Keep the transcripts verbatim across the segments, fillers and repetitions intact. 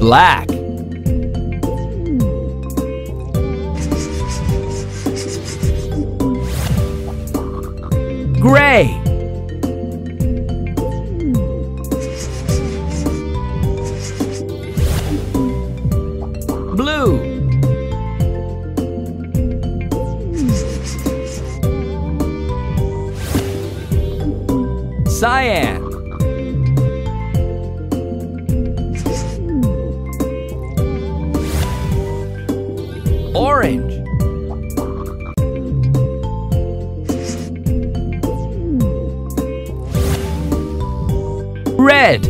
black. Gray. Blue. Cyan. Orange. Red.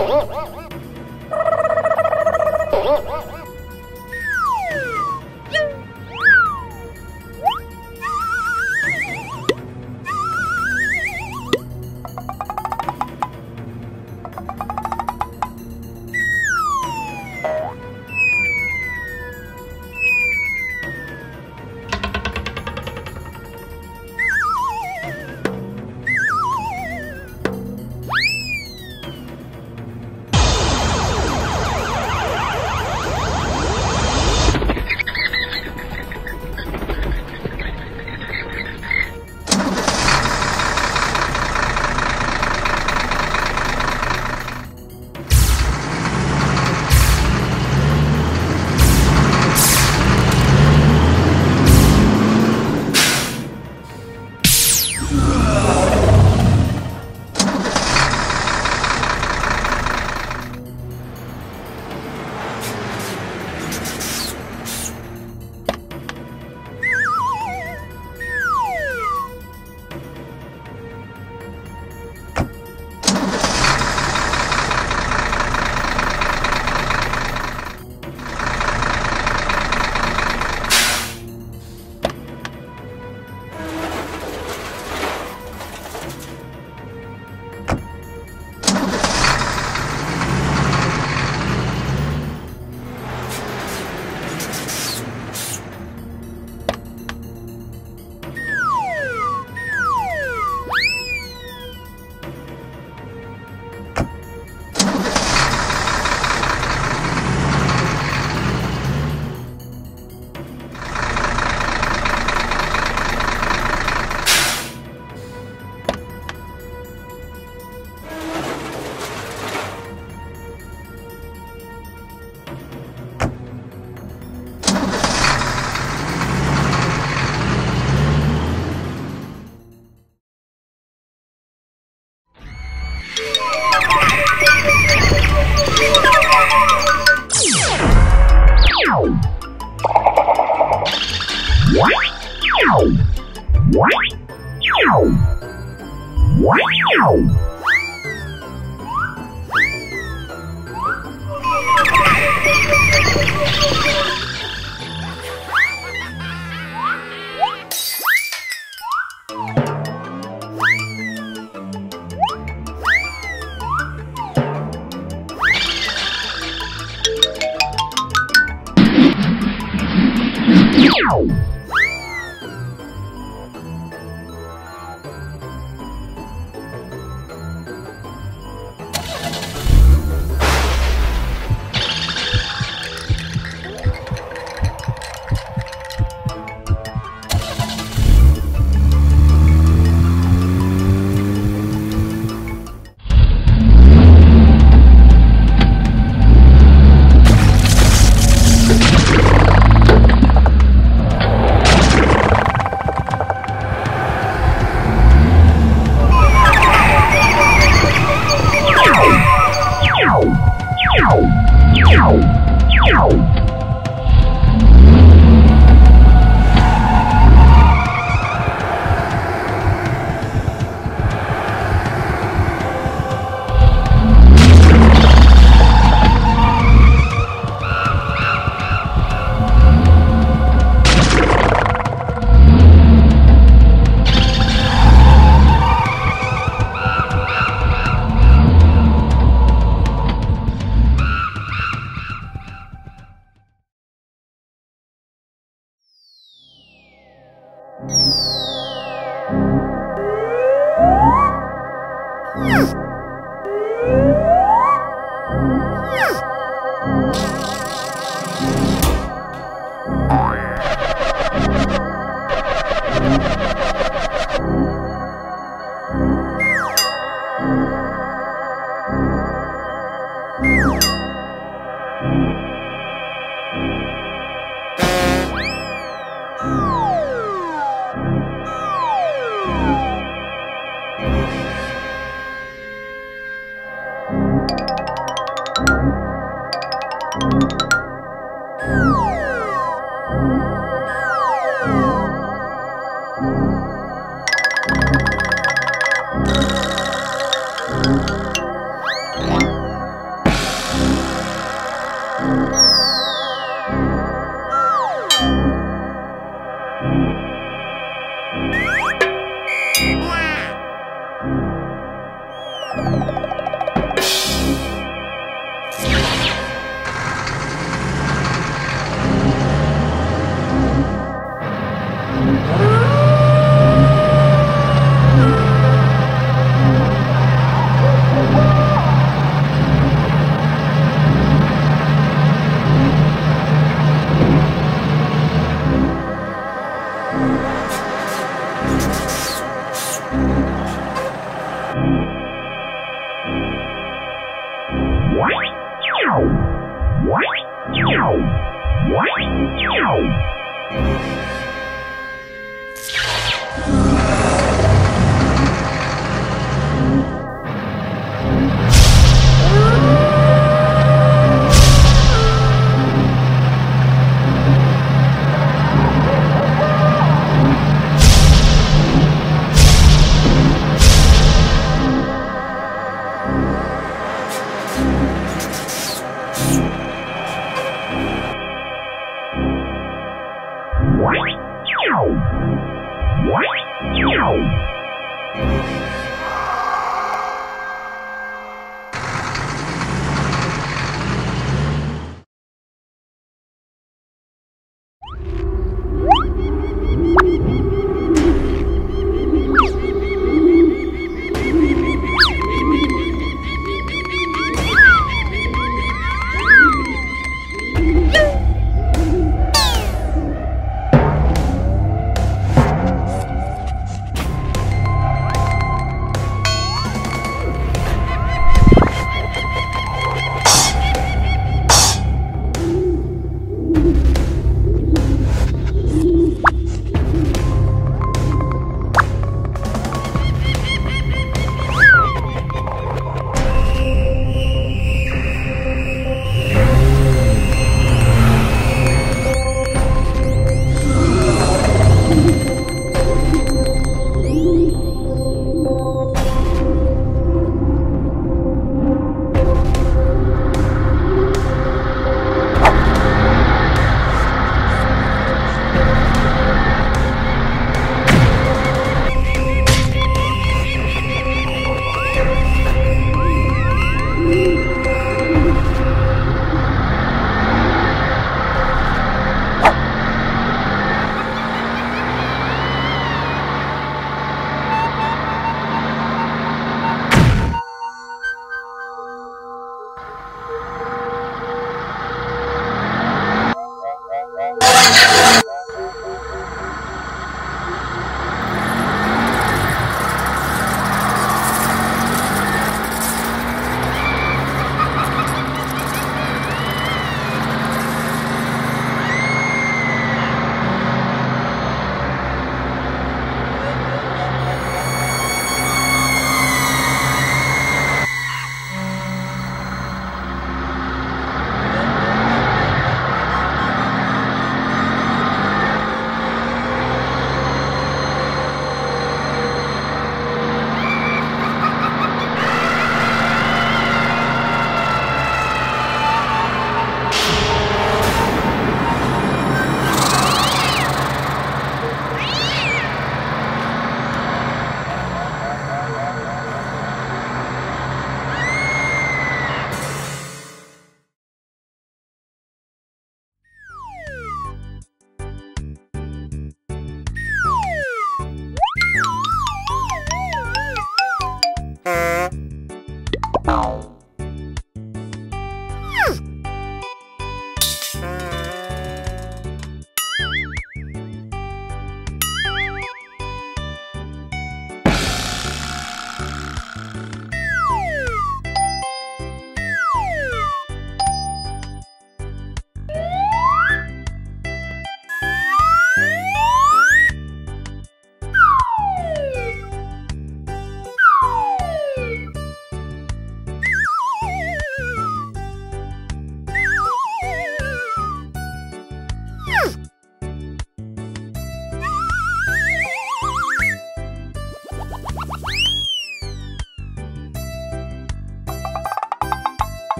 You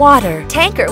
Water tanker.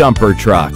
dumper truck.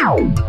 Ow!